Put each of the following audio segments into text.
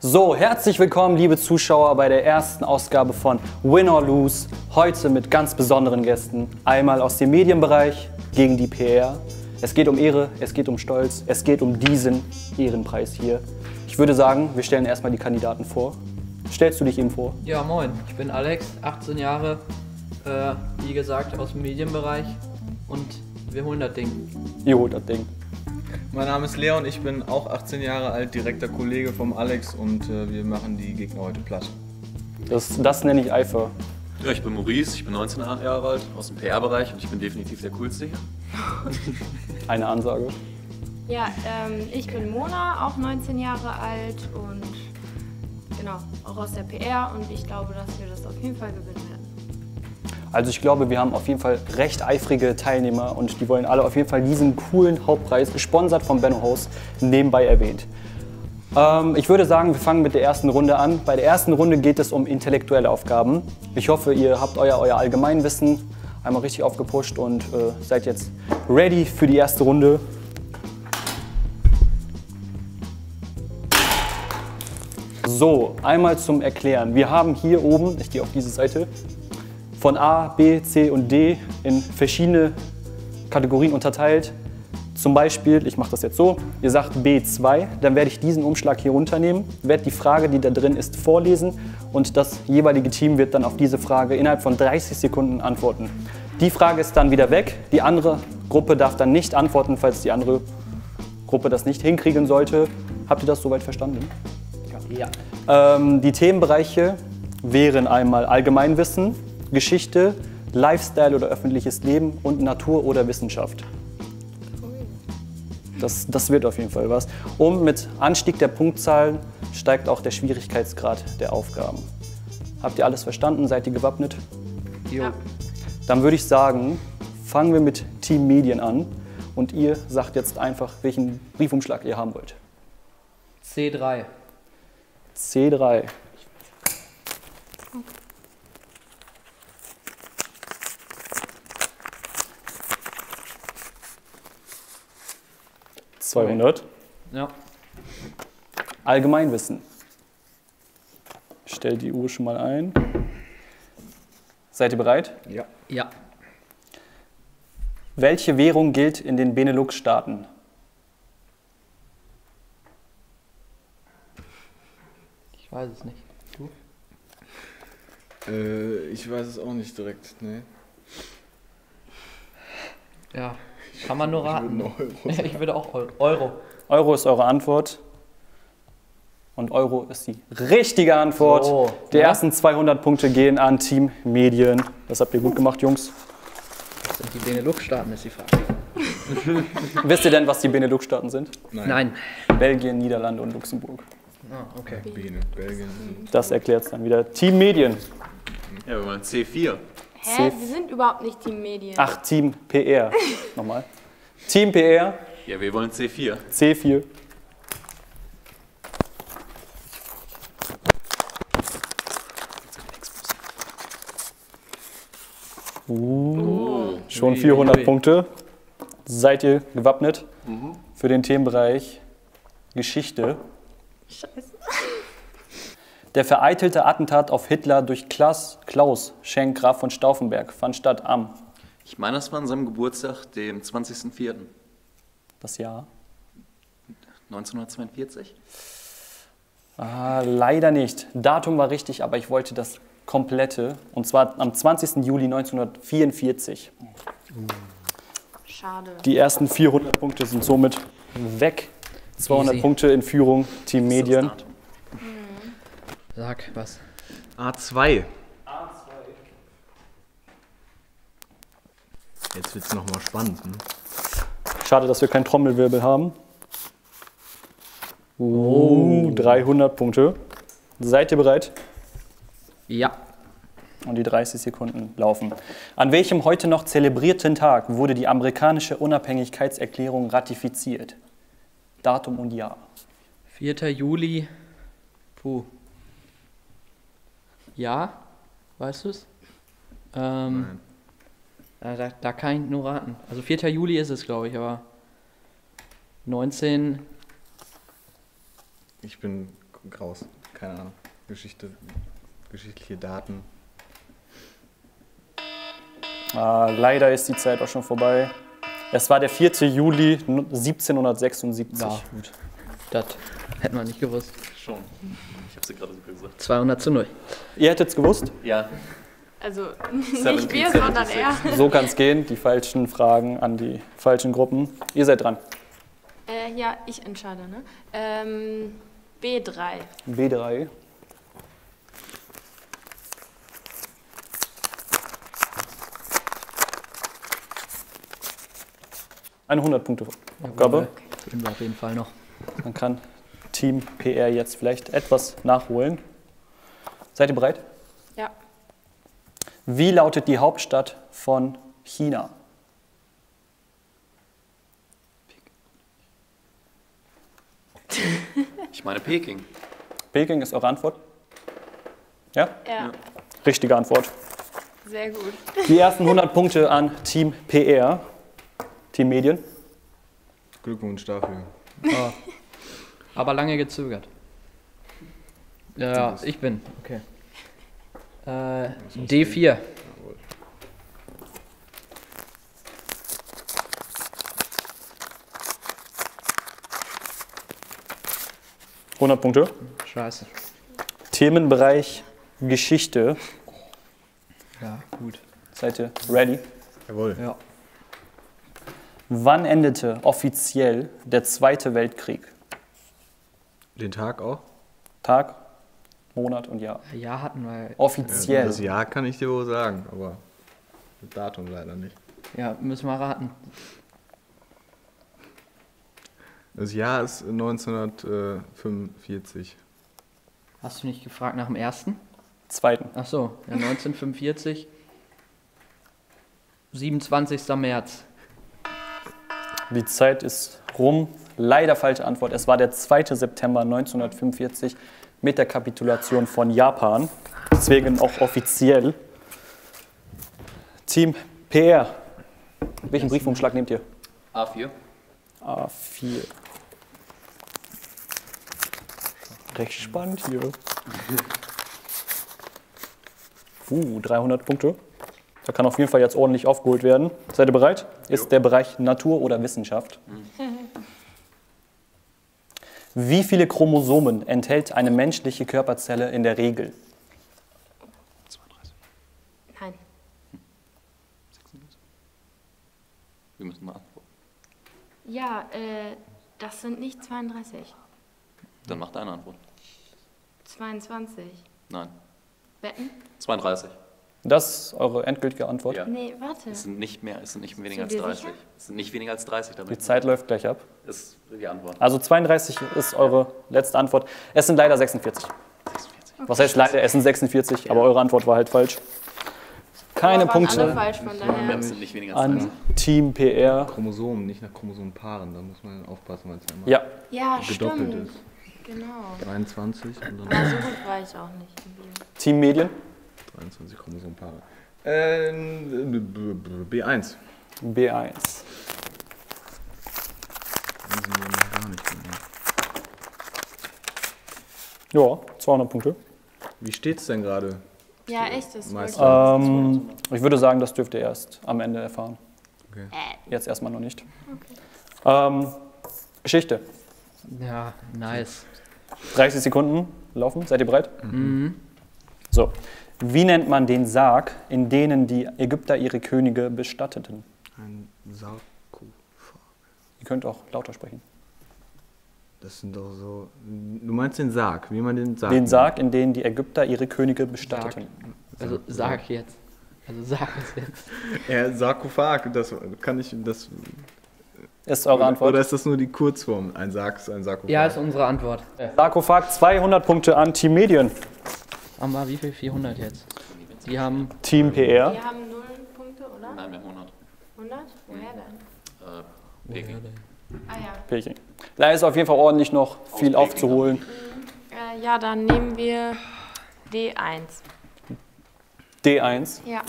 So, herzlich willkommen, liebe Zuschauer, bei der ersten Ausgabe von Win or Lose. Heute mit ganz besonderen Gästen. Einmal aus dem Medienbereich gegen die PR. Es geht um Ehre, es geht um Stolz, es geht um diesen Ehrenpreis hier. Ich würde sagen, wir stellen erstmal die Kandidaten vor. Stellst du dich ihm vor? Ja, moin. Ich bin Alex, 18 Jahre, wie gesagt, aus dem Medienbereich. Und wir holen das Ding. Ihr holt das Ding. Mein Name ist Leon, ich bin auch 18 Jahre alt, direkter Kollege vom Alex und wir machen die Gegner heute platt. Das nenne ich Eifer. Ja, ich bin Maurice, ich bin 19 Jahre alt, aus dem PR-Bereich und ich bin definitiv der Coolste hier. Eine Ansage. Ja, ich bin Mona, auch 19 Jahre alt und genau, auch aus der PR und ich glaube, dass wir das auf jeden Fall gewinnen werden. Also ich glaube, wir haben auf jeden Fall recht eifrige Teilnehmer und die wollen alle auf jeden Fall diesen coolen Hauptpreis, gesponsert von Bennohaus, nebenbei erwähnt. Ich würde sagen, wir fangen mit der ersten Runde an. Bei der ersten Runde geht es um intellektuelle Aufgaben. Ich hoffe, ihr habt euer Allgemeinwissen einmal richtig aufgepusht und seid jetzt ready für die erste Runde. So, einmal zum Erklären. Wir haben hier oben, ich gehe auf diese Seite, von A, B, C und D in verschiedene Kategorien unterteilt. Zum Beispiel, ich mache das jetzt so, ihr sagt B2, dann werde ich diesen Umschlag hier runternehmen, werde die Frage, die da drin ist, vorlesen und das jeweilige Team wird dann auf diese Frage innerhalb von 30 Sekunden antworten. Die Frage ist dann wieder weg, die andere Gruppe darf dann nicht antworten, falls die andere Gruppe das nicht hinkriegen sollte. Habt ihr das soweit verstanden? Ja. Die Themenbereiche wären einmal Allgemeinwissen, Geschichte, Lifestyle oder öffentliches Leben und Natur oder Wissenschaft. Das wird auf jeden Fall was. Und mit Anstieg der Punktzahlen steigt auch der Schwierigkeitsgrad der Aufgaben. Habt ihr alles verstanden? Seid ihr gewappnet? Jo. Ja. Dann würde ich sagen, fangen wir mit Team Medien an und ihr sagt jetzt einfach, welchen Briefumschlag ihr haben wollt. C3. C3. Ja. Allgemeinwissen. Ich stell die Uhr schon mal ein. Seid ihr bereit? Ja. Ja. Welche Währung gilt in den Benelux-Staaten? Ich weiß es nicht. Du? Ich weiß es auch nicht direkt, ne? Ja. Kann man nur raten. Ich würde auch Euro. Euro ist eure Antwort. Und Euro ist die richtige Antwort. So, die ersten 200 Punkte gehen an Team Medien. Das habt ihr gut gemacht, Jungs. Was sind die Benelux-Staaten, ist die Frage. Wisst ihr denn, was die Benelux-Staaten sind? Nein. Belgien, Niederlande und Luxemburg. Ah, okay. Belgien. Das erklärt es dann wieder. Team Medien. Ja, wir wollen C4. Hä? Sie sind überhaupt nicht Team Medien. Ach, Team PR. Nochmal. Team PR. Ja, wir wollen C4. C4. Schon 400 Punkte. Seid ihr gewappnet für den Themenbereich Geschichte? Scheiße. Der vereitelte Attentat auf Hitler durch Klaus Schenk Graf von Stauffenberg fand statt am... Ich meine, das war an seinem Geburtstag, dem 20.04. Das Jahr? 1942? Ah, leider nicht. Datum war richtig, aber ich wollte das komplette. Und zwar am 20. Juli 1944. Schade. Die ersten 400 Punkte sind somit weg. 200 Punkte in Führung, Team Medien. Sag was. A2. Jetzt wird's nochmal spannend. Ne? Schade, dass wir keinen Trommelwirbel haben. Oh, 300 Punkte. Seid ihr bereit? Ja. Und die 30 Sekunden laufen. An welchem heute noch zelebrierten Tag wurde die amerikanische Unabhängigkeitserklärung ratifiziert? Datum und Jahr. 4. Juli. Puh. Ja, weißt du es? Da kann ich nur raten. Also 4. Juli ist es, glaube ich, aber 19... Ich bin raus. Keine Ahnung. Geschichtliche Daten. Leider ist die Zeit auch schon vorbei. Es war der 4. Juli 1776. Ja, gut. Das hätten wir nicht gewusst. Schon. Ich hab's dir gerade so gesagt. 200:0. Ihr hättet's gewusst? Ja. Also nicht wir, sondern er. So kann's gehen. Die falschen Fragen an die falschen Gruppen. Ihr seid dran. Ja, ich entscheide, ne? B3. B3. Eine 100-Punkte-Aufgabe. Gehen wir auf jeden Fall noch. Man kann Team PR jetzt vielleicht etwas nachholen. Seid ihr bereit? Ja. Wie lautet die Hauptstadt von China? Ich meine Peking. Peking ist eure Antwort? Ja? Ja. Richtige Antwort. Sehr gut. Die ersten 100 Punkte an Team PR. Team Medien. Glückwunsch dafür. Ah. Aber lange gezögert. Ja, ich bin. Okay. D4. Jawohl. 100 Punkte. Scheiße. Themenbereich Geschichte. Ja, gut. Seid ihr ready? Jawohl. Ja. Wann endete offiziell der Zweite Weltkrieg? Den Tag auch? Tag, Monat und Jahr. Ja, hatten wir. Offiziell. Das Jahr kann ich dir wohl sagen, aber das Datum leider nicht. Ja, müssen wir raten. Das Jahr ist 1945. Hast du nicht gefragt nach dem ersten? Zweiten. Ach so, ja, 1945. 27. März. Die Zeit ist rum. Leider falsche Antwort. Es war der 2. September 1945 mit der Kapitulation von Japan. Deswegen auch offiziell. Team PR. Welchen Briefumschlag nehmt ihr? A4. A4. Recht spannend hier. 300 Punkte. Da kann auf jeden Fall jetzt ordentlich aufgeholt werden. Seid ihr bereit? Ist der Bereich Natur oder Wissenschaft. Wie viele Chromosomen enthält eine menschliche Körperzelle in der Regel? 32. Nein. 36. Wir müssen mal antworten. Ja, das sind nicht 32. Dann macht eine Antwort. 22. Nein. Wetten? 32. Das ist eure endgültige Antwort? Ja. Nee, warte. Es sind nicht mehr, es sind nicht weniger als 30. Sicher? Es sind nicht weniger als 30 damit. Die Zeit läuft gleich ab. Ist die Antwort. Also 32 ist eure letzte Antwort. Es sind leider 46. 46. Okay. Was heißt leider? Es sind 46, ja. Aber eure Antwort war halt falsch. Keine Punkte. Alle falsch von daher. Es sind nicht weniger als 30. An Team PR. Chromosomen, nicht nach Chromosomenpaaren. Da muss man aufpassen, weil es ja immer gedoppelt stimmt. Ist. Genau. 23 und dann. Aber so gut war ich auch nicht. Team Medien. 21 Chromosomenpaare. B1. B1. Ja, 200 Punkte. Wie steht's denn gerade? Ja, echt, das ist ich würde sagen, das dürft ihr erst am Ende erfahren. Okay. Jetzt erstmal noch nicht. Okay. Geschichte. Ja, nice. 30 Sekunden laufen. Seid ihr bereit? Mhm. So. Wie nennt man den Sarg, in denen die Ägypter ihre Könige bestatteten? Ein Sarkophag. Ihr könnt auch lauter sprechen. Das sind doch so... Du meinst den Sarg, wie man den Sarg... Den Sarg, in denen die Ägypter ihre Könige bestatteten. Sarg. Also Sarg jetzt. Also Sarg ist jetzt. Ja, Sarkophag, das kann ich... Das ist eure Antwort? Oder ist das nur die Kurzform? Ein Sarg ist ein Sarkophag. Ja, ist unsere Antwort. Sarkophag, 200 Punkte an Team Medien. Haben wir wie viel? 400 jetzt? Die haben Team PR. Die haben 0 Punkte, oder? Nein, wir haben 100. 100? Woher denn? Peking. Ah ja. Peking. Da ist auf jeden Fall ordentlich noch viel aufzuholen. Ja, dann nehmen wir D1. D1? Ja.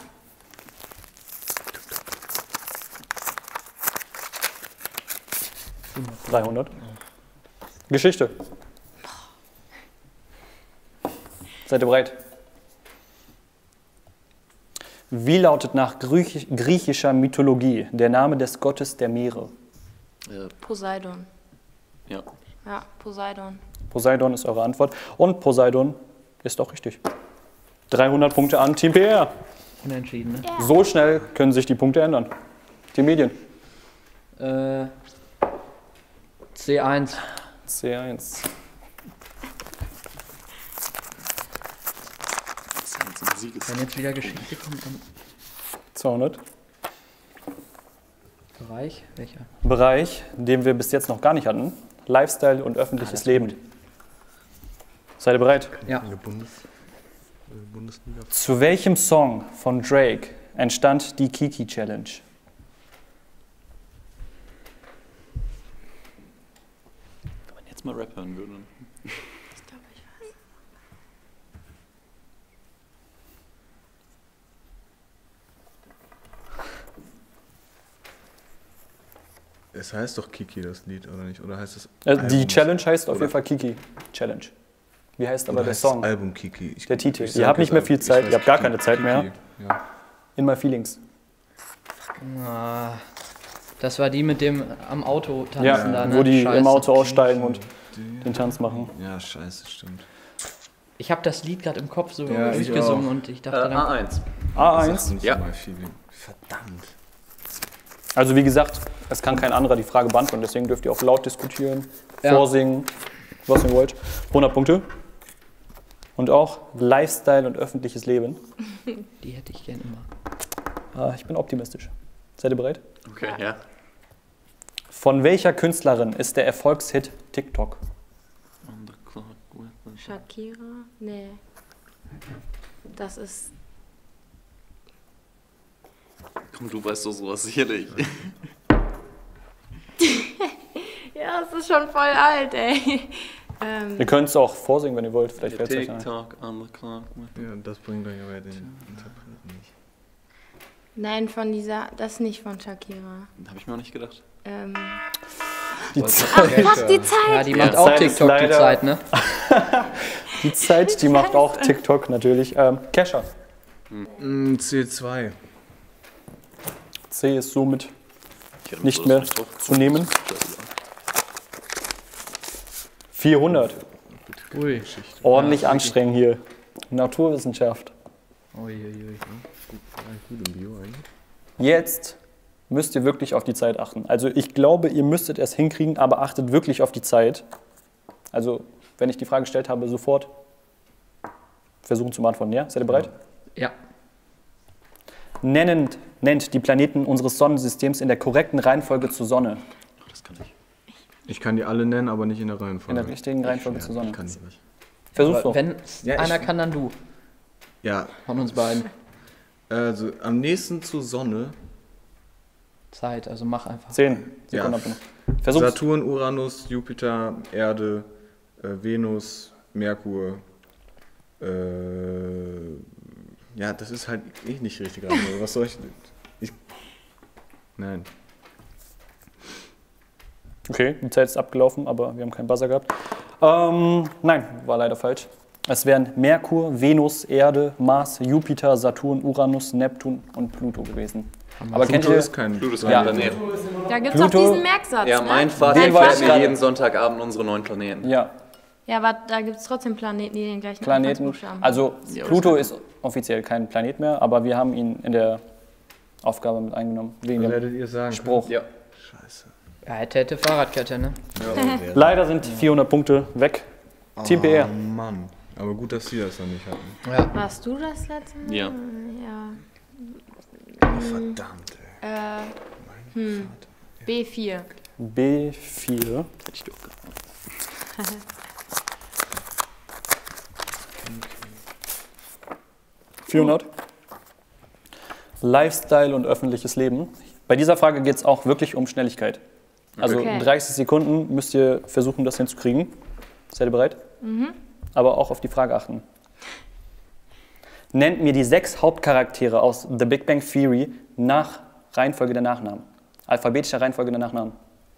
300. Geschichte. Seid ihr bereit? Wie lautet nach griechischer Mythologie der Name des Gottes der Meere? Poseidon. Ja. Ja, Poseidon. Poseidon ist eure Antwort. Und Poseidon ist auch richtig. 300 Punkte an Team PR. Unentschieden, ne? Ja. So schnell können sich die Punkte ändern. Die Medien. C1. C1. Wenn jetzt wieder Geschichte kommt, dann 200. Bereich, welcher? Bereich, den wir bis jetzt noch gar nicht hatten. Lifestyle und öffentliches Leben. Gut. Seid ihr bereit? Ja. Bundesliga. Zu welchem Song von Drake entstand die Kiki Challenge? Wenn man jetzt mal Rap hören würde. Ich glaube, ich weiß. Es heißt doch Kiki, das Lied, oder nicht? Oder heißt es die Challenge heißt auf jeden Fall Kiki Challenge. Wie heißt aber der Song? Das Album Kiki. Der Titel. Ihr habt nicht mehr viel Zeit, ihr habt gar keine Zeit mehr. Ja. In My Feelings. Das war die mit dem am Auto tanzen da, ne? Wo die im Auto aussteigen und den Tanz machen. Ja, scheiße, stimmt. Ich habe das Lied gerade im Kopf so durchgesungen und ich dachte dann... A1. A1? Ja. Verdammt. Also wie gesagt, es kann kein anderer die Frage beantworten, deswegen dürft ihr auch laut diskutieren, vorsingen, was ihr wollt. 100 Punkte. Und auch Lifestyle und öffentliches Leben. Die hätte ich gerne immer. Ich bin optimistisch. Seid ihr bereit? Okay, ja. Von welcher Künstlerin ist der Erfolgshit TikTok? Shakira? Nee. Das ist... Komm, du weißt doch sowas sicherlich. Ja, es ist schon voll alt, ey. Ihr könnt es auch vorsingen, wenn ihr wollt. Vielleicht fällt es euch ein. TikTok on the clock. Ja, das bringt euch aber den Interpreten nicht. Nein, von dieser, das ist nicht von Shakira. Habe ich mir auch nicht gedacht. Die Zeit. Ach, fuck, die Zeit. Ja, die macht auch TikTok, die Zeit, ne? Die Zeit, die macht auch TikTok, natürlich. Kesha. C2. C ist somit nicht mehr zu nehmen. 400. Ui. Ordentlich anstrengend hier. Naturwissenschaft. Jetzt müsst ihr wirklich auf die Zeit achten. Also ich glaube, ihr müsstet es hinkriegen, aber achtet wirklich auf die Zeit. Also wenn ich die Frage gestellt habe, sofort versuchen zu beantworten. Ja? Seid ihr bereit? Ja. Nennt die Planeten unseres Sonnensystems in der korrekten Reihenfolge zur Sonne. Ach, das kann ich. Ich kann die alle nennen, aber nicht in der Reihenfolge. In der richtigen Reihenfolge zusammen. Kann ich nicht. Versuch's doch. Wenn einer kann, dann du. Ja. Von uns beiden. Also am nächsten zur Sonne. Zeit, also mach einfach. 10 Sekunden. Ja. Versuch's. Saturn, Uranus, Jupiter, Erde, Venus, Merkur. Ja, das ist halt nicht richtig. Also, was soll ich denn? Nein. Okay, die Zeit ist abgelaufen, aber wir haben keinen Buzzer gehabt. Nein, war leider falsch. Es wären Merkur, Venus, Erde, Mars, Jupiter, Saturn, Uranus, Neptun und Pluto gewesen. Aber Pluto kennt ihr? Ist kein Pluto, ist kein Planet. Da gibt es doch diesen Merksatz. Ja, mein Vater erklärt mir jeden Sonntagabend unsere 9 Planeten. Ja. Ja, aber da gibt es trotzdem Planeten, die den gleichen Anfangsbuchstaben haben. Also Pluto ist offiziell kein Planet mehr, aber wir haben ihn in der Aufgabe mit eingenommen. Wegen dem Spruch. Ja. Scheiße. Ja, hätte Fahrradkette, ne? Ja. Leider sind 400 Punkte weg. Team PR. Mann. Aber gut, dass Sie das noch nicht hatten. Ja. Warst du das letzte Mal? Ja. Oh, verdammt, ey. B4. B4. Hätte ich durchgemacht. Okay. 400. Lifestyle und öffentliches Leben. Bei dieser Frage geht es auch wirklich um Schnelligkeit. Also in 30 Sekunden müsst ihr versuchen, das hinzukriegen. Seid ihr bereit? Mhm. Aber auch auf die Frage achten. Nennt mir die 6 Hauptcharaktere aus The Big Bang Theory nach Reihenfolge der Nachnamen. Alphabetischer Reihenfolge der Nachnamen.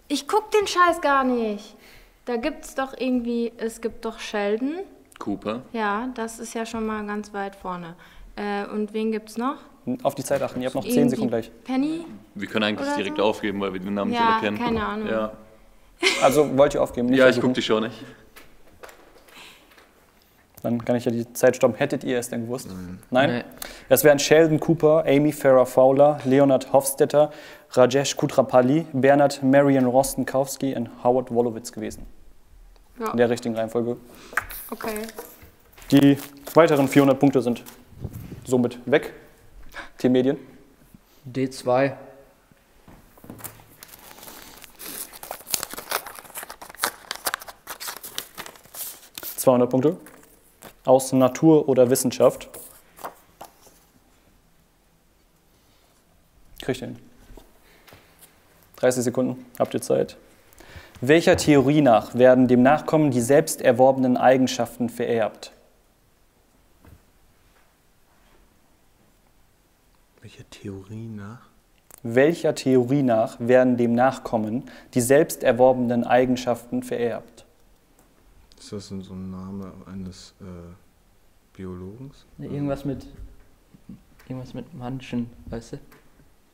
Ich guck den Scheiß gar nicht. Da gibt es doch irgendwie, es gibt doch Sheldon Cooper. Ja, das ist ja schon mal ganz weit vorne. Und wen gibt's noch? Auf die Zeit achten, ihr habt noch 10 Sekunden gleich. Penny? Wir können eigentlich direkt so aufgeben, weil wir den Namen nicht erkennen. Keine Ahnung. Ja. Also wollt ihr aufgeben? Nicht ja, ich gucke die schon nicht. Dann kann ich ja die Zeit stoppen. Hättet ihr es denn gewusst? Nein? Nee. Das wären Sheldon Cooper, Amy Farrah Fowler, Leonard Hofstadter, Rajesh Kutrapalli, Bernard Marion Rostenkowski und Howard Wolowitz gewesen. Ja. In der richtigen Reihenfolge. Okay. Die weiteren 400 Punkte sind somit weg. T-Medien. D2. Punkte aus Natur oder Wissenschaft. Kriegt ihr hin. 30 Sekunden, habt ihr Zeit. Welcher Theorie nach werden dem Nachkommen die selbst erworbenen Eigenschaften vererbt? Welcher Theorie nach? Welcher Theorie nach werden dem Nachkommen die selbst erworbenen Eigenschaften vererbt? Ist das denn so ein Name eines Biologen? Nee, irgendwas mit Menschen, weißt du?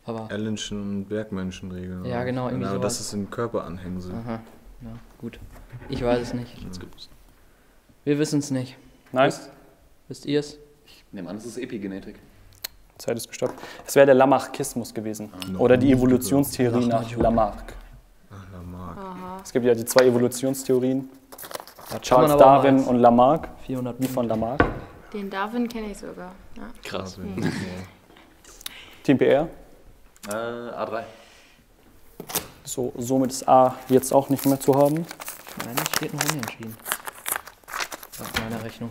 Aber Allenschen und Bergmenschenregeln. Ja, genau. Irgendwie sowas. Das ist im Körperanhängsel. Aha, ja, gut. Ich weiß es nicht. Wir wissen es nicht. Nein. Wisst ihr es? Ich nehme an, es ist Epigenetik. Zeit ist gestoppt. Es wäre der Lamarckismus gewesen. Oder die Evolutionstheorie nach Lamarck. Ach, Lamarck. Aha. Es gibt ja die 2 Evolutionstheorien. Charles Darwin und Lamarck. 400 wie von Lamarck. Den Darwin kenne ich sogar. Ja. Krass. Mhm. Team PR? A3. So, somit ist A jetzt auch nicht mehr zu haben. Nein, es steht noch unentschieden. Nach meiner Rechnung.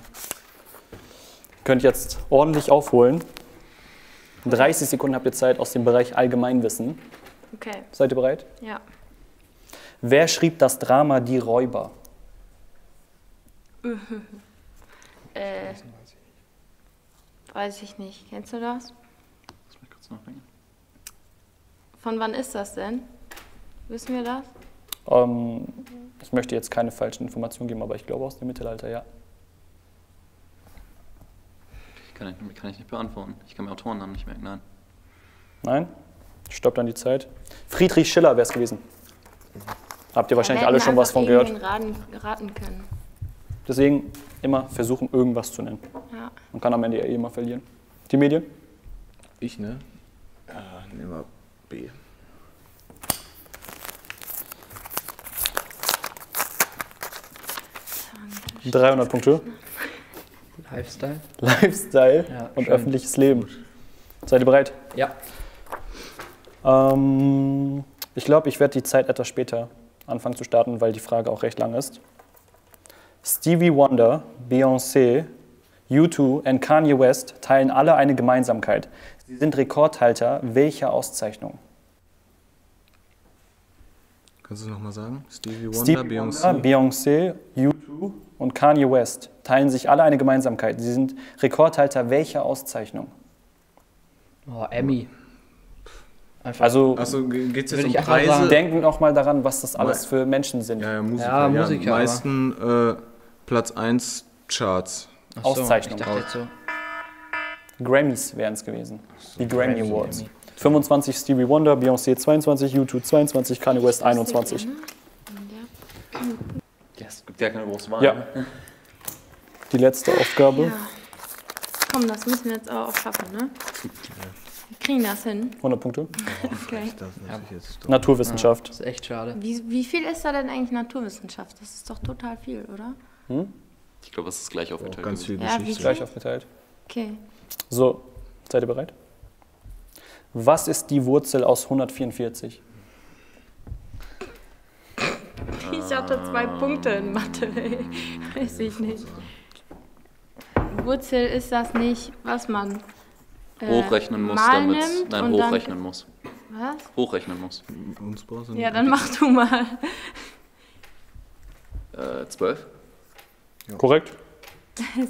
Könnt jetzt ordentlich aufholen. 30 Sekunden habt ihr Zeit aus dem Bereich Allgemeinwissen. Okay. Seid ihr bereit? Ja. Wer schrieb das Drama Die Räuber? Weiß ich nicht. Kennst du das? Lass mich kurz nachdenken. Von wann ist das denn? Wissen wir das? Ich möchte jetzt keine falschen Informationen geben, aber ich glaube aus dem Mittelalter, ja. Kann ich nicht beantworten. Ich kann mir Autorennamen nicht merken, nein. Nein? Stoppt dann die Zeit. Friedrich Schiller wäre es gewesen. Habt ihr wahrscheinlich alle schon was von gehört. Raten können. Deswegen immer versuchen, irgendwas zu nennen. Ja. Man kann am Ende ja eh immer verlieren. Die Medien? Ich, ne? Nehmen wir B. Dankeschön. 300 Punkte. Lifestyle. Lifestyle, ja, und schön. Öffentliches Leben. Seid ihr bereit? Ja. Ich glaube, ich werde die Zeit etwas später anfangen zu starten, weil die Frage auch recht lang ist. Stevie Wonder, Beyoncé, U2 und Kanye West teilen alle eine Gemeinsamkeit. Sie sind Rekordhalter welcher Auszeichnung? Kannst du es nochmal sagen? Stevie Wonder, Beyoncé, U2 und Kanye West teilen sich alle eine Gemeinsamkeit. Sie sind Rekordhalter welcher Auszeichnung? Oh, Emmy. Also geht es jetzt um Preise? Denken noch mal daran, was das alles für Menschen sind. Ja, Musiker. Ja, die meisten Platz 1 Charts. Ach so, Auszeichnung. Ich dachte jetzt so. Grammys wären es gewesen. So, die Grammy Awards. 25 Stevie Wonder, Beyoncé 22, U2 22, Kanye West 21. Ja, es gibt ja keine große Wahl. Ja. Ne? Die letzte Aufgabe. Ja. Komm, das müssen wir jetzt auch schaffen, ne? Ja. Kriegen das hin. 100 Punkte. Okay. Naturwissenschaft. Ja, das ist echt schade. Wie viel ist da denn eigentlich Naturwissenschaft? Das ist doch total viel, oder? Hm? Ich glaube, es ist gleich aufgeteilt. Oh, ganz viel Geschichte. Ja, gleich aufgeteilt. Okay. So, seid ihr bereit? Was ist die Wurzel aus 144? Ich hatte 2 Punkte in Mathe. Weiß ich nicht. Wurzel ist das nicht, was man hochrechnen muss, damit. Nein, hochrechnen muss. Was? Hochrechnen muss. Ja, dann mach du mal. 12. Ja. Korrekt.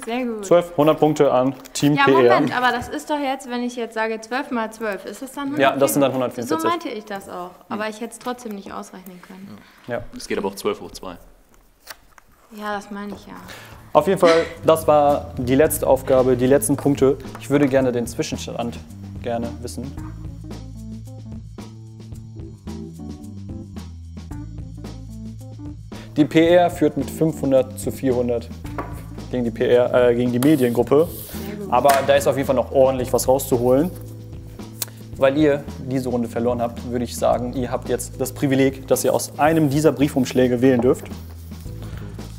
Sehr gut. 12, 100 Punkte an Team PR. Ja, Moment, aber das ist doch jetzt, wenn ich jetzt sage 12 mal 12, ist das dann 144? Ja, das sind dann 144. So meinte ich das auch, aber ich hätte es trotzdem nicht ausrechnen können. Ja. Es geht aber auch 12 hoch 2. Ja, das meine ich ja. Auf jeden Fall, das war die letzte Aufgabe, die letzten Punkte. Ich würde gerne den Zwischenstand wissen. Die PR führt mit 500 zu 400 gegen die, gegen die Mediengruppe. Aber da ist auf jeden Fall noch ordentlich was rauszuholen. Weil ihr diese Runde verloren habt, würde ich sagen, ihr habt jetzt das Privileg, dass ihr aus einem dieser Briefumschläge wählen dürft.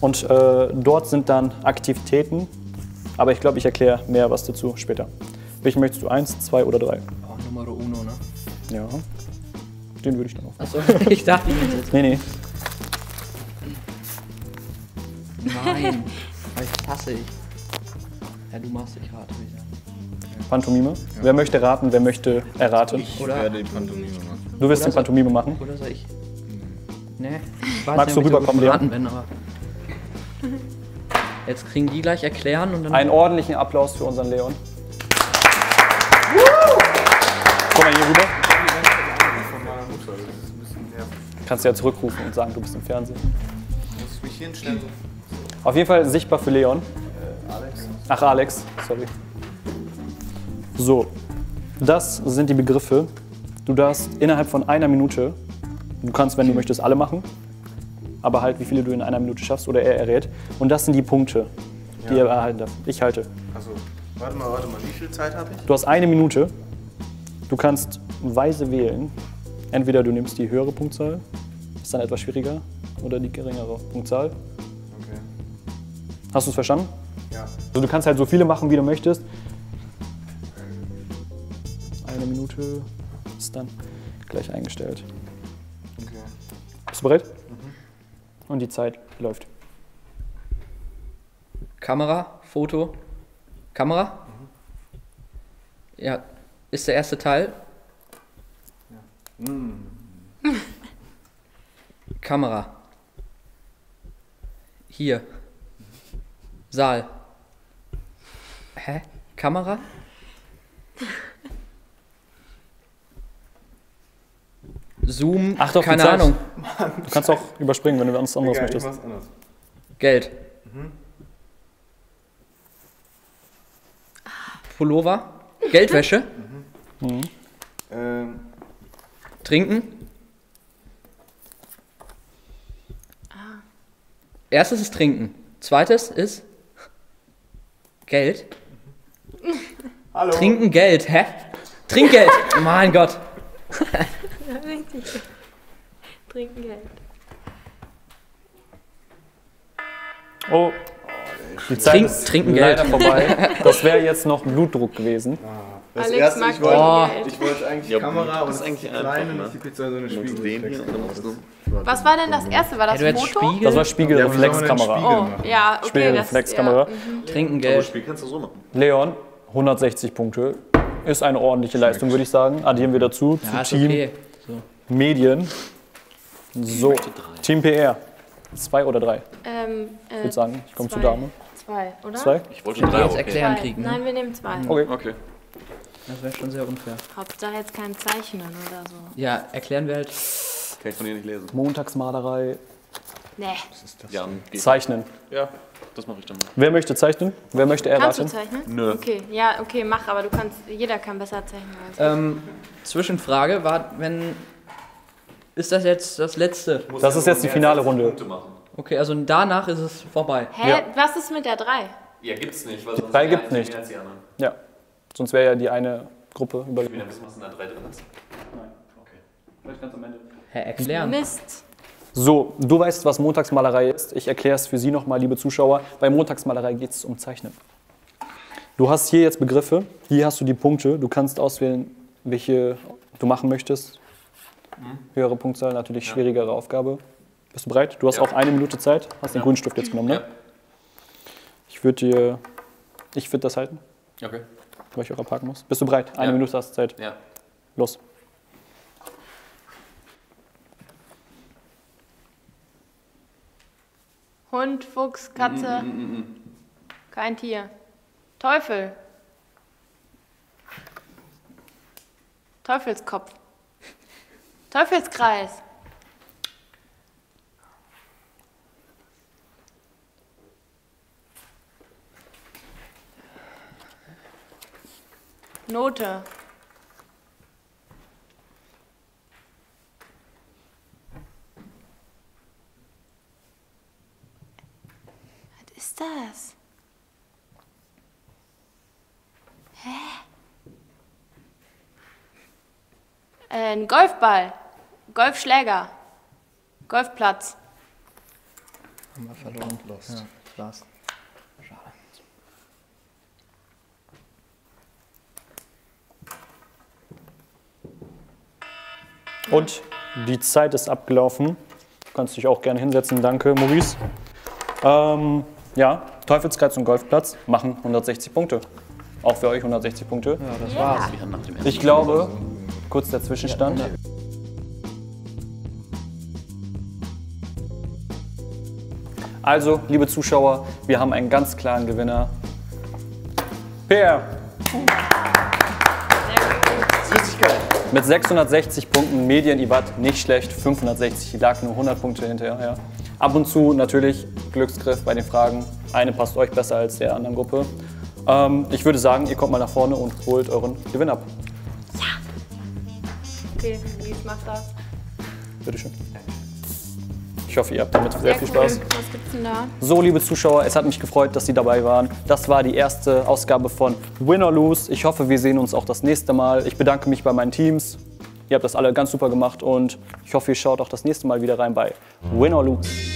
Und dort sind dann Aktivitäten. Aber ich glaube, ich erkläre mehr was dazu später. Welchen möchtest du? 1, 2 oder 3? Oh, Nummer 1, ne? Ja. Den würde ich dann auch. Achso, ich dachte nicht. Nee, nee. Nein, ich passe ich. Ja, du machst, ich rate wieder. Pantomime? Ja. Wer möchte raten, wer möchte erraten? Ich werde die Pantomime machen. Du wirst die Pantomime machen? Oder soll ich? Nee. Magst du rüberkommen, Leon? Jetzt kriegen die gleich erklären und dann... Einen ordentlichen Applaus für unseren Leon. Komm mal hier rüber. Kannst du ja zurückrufen und sagen, du bist im Fernsehen. Auf jeden Fall sichtbar für Leon. Alex. Ach, Alex, sorry. So, das sind die Begriffe. Du darfst innerhalb von einer Minute, du kannst, wenn du möchtest, alle machen, aber halt, wie viele du in einer Minute schaffst oder er errät. Und das sind die Punkte, die er erhalten darf. Ich halte. Achso, warte mal, wie viel Zeit habe ich? Du hast eine Minute. Du kannst weise wählen. Entweder du nimmst die höhere Punktzahl, ist dann etwas schwieriger, oder die geringere Punktzahl. Okay. Hast du es verstanden? Ja. Also du kannst halt so viele machen, wie du möchtest. Eine Minute ist dann gleich eingestellt. Okay. Bist du bereit? Mhm. Und die Zeit läuft. Kamera, Foto, Kamera. Mhm. Ja, ist der erste Teil. Ja. Mhm. Kamera. Hier. Saal. Hä? Kamera? Zoom. Ach doch, keine Ahnung. Mann. Du kannst auch überspringen, wenn du was anderes möchtest. Geld. Mhm. Pullover. Geldwäsche. Mhm. Mhm. Trinken. Erstes ist Trinken. Zweites ist Geld. Hallo. Trinken, Geld. Hä? Trinkgeld. Mein Gott. Trinken, Geld. Oh. Die Zeit ist leider vorbei. Das wäre jetzt noch Blutdruck gewesen. Das Alex erste, ich wollte eigentlich Kamera und das eigentlich kleinen, ne? Ich so eine Spiegel. Was war denn das erste? War das Foto? Spiegel? Das war Spiegelreflexkamera. Ja, oh, ja, okay, Spiegelreflexkamera. Ja. Trinken Geld. Das Spiel kannst du so machen. Leon, 160 Punkte. Ist eine ordentliche Leistung, würde ich sagen. Addieren wir dazu zu Team so. Medien. So, Team PR. 2 oder 3? Ich würde sagen, ich komme zur Dame. 2, oder? 2? Ich wollte 3 jetzt erklären kriegen. Nein, wir nehmen 2. Okay. Das wäre schon sehr unfair. Hauptsache jetzt kein Zeichnen oder so. Ja, erklären wir halt. Kann ich von dir nicht lesen. Montagsmalerei. Nee. Was ist das? Ja, Zeichnen. Ja, das mache ich dann mal. Wer möchte zeichnen? Wer möchte erraten? Kannst du zeichnen? Nö. Okay, ja, okay, mach, aber du kannst, jeder kann besser zeichnen als du. Zwischenfrage war, wenn... Ist das jetzt das letzte? Das ist jetzt die finale Runde. Okay, also danach ist es vorbei. Hä? Ja. Was ist mit der 3? Ja, gibt's nicht. Weil die 3 gibt's nicht. Ja. Sonst wäre ja die eine Gruppe über. Ich will ja wissen, was in der 3 drin ist. Nein. Okay. Vielleicht ganz am Ende. Herr, erklären. Mist. So, du weißt, was Montagsmalerei ist. Ich erkläre es für Sie nochmal, liebe Zuschauer. Bei Montagsmalerei geht es um Zeichnen. Du hast hier jetzt Begriffe. Hier hast du die Punkte. Du kannst auswählen, welche du machen möchtest. Mhm. Höhere Punktzahl, natürlich schwierigere Aufgabe. Bist du bereit? Du hast auch eine Minute Zeit. Hast den grünen Stift jetzt genommen, ne? Ja. Ich würde das halten. Okay. Weil ich auch abhaken muss. Bist du bereit? Eine Minute hast du Zeit. Ja. Los. Hund, Fuchs, Katze. Kein Tier. Teufel. Teufelskopf. Teufelskreis. Note. Was ist das? Hä? Ein Golfball. Golfschläger. Golfplatz. Haben wir verloren. Lost. Ja, lost. Schade. Und die Zeit ist abgelaufen. Du kannst dich auch gerne hinsetzen. Danke, Maurice. Ja, Teufelskreis und Golfplatz machen 160 Punkte. Auch für euch 160 Punkte. Ja, das war's. Ich glaube, kurz der Zwischenstand. Ja, also, liebe Zuschauer, wir haben einen ganz klaren Gewinner. PR. Mit 660 Punkten, Medien-Iwat nicht schlecht, 560, die lag nur 100 Punkte hinterher. Ab und zu natürlich Glücksgriff bei den Fragen. Eine passt euch besser als der anderen Gruppe. Ich würde sagen, ihr kommt mal nach vorne und holt euren Gewinn ab. Ja. Okay, Lies macht das. Bitteschön. Ich hoffe, ihr habt damit sehr viel Spaß. Was gibt's denn da? So, liebe Zuschauer, es hat mich gefreut, dass Sie dabei waren. Das war die erste Ausgabe von Win or Lose. Ich hoffe, wir sehen uns auch das nächste Mal. Ich bedanke mich bei meinen Teams. Ihr habt das alle ganz super gemacht und ich hoffe, ihr schaut auch das nächste Mal wieder rein bei Win or Lose.